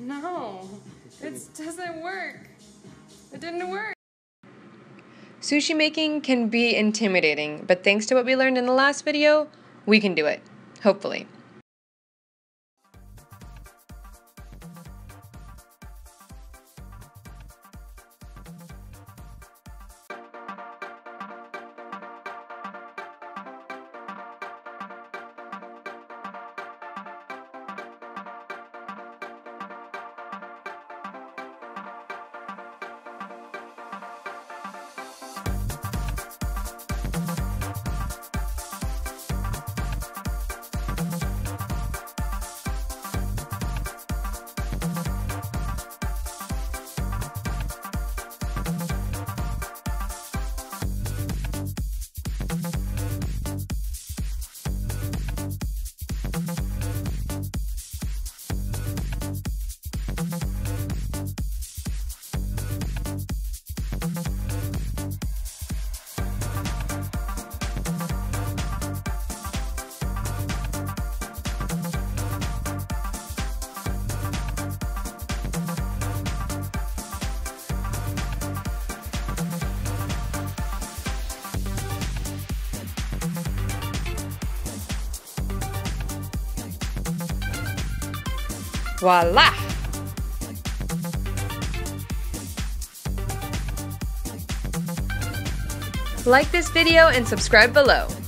No, it doesn't work. It didn't work. Sushi making can be intimidating, but thanks to what we learned in the last video, we can do it, hopefully. Voila! Like this video and subscribe below.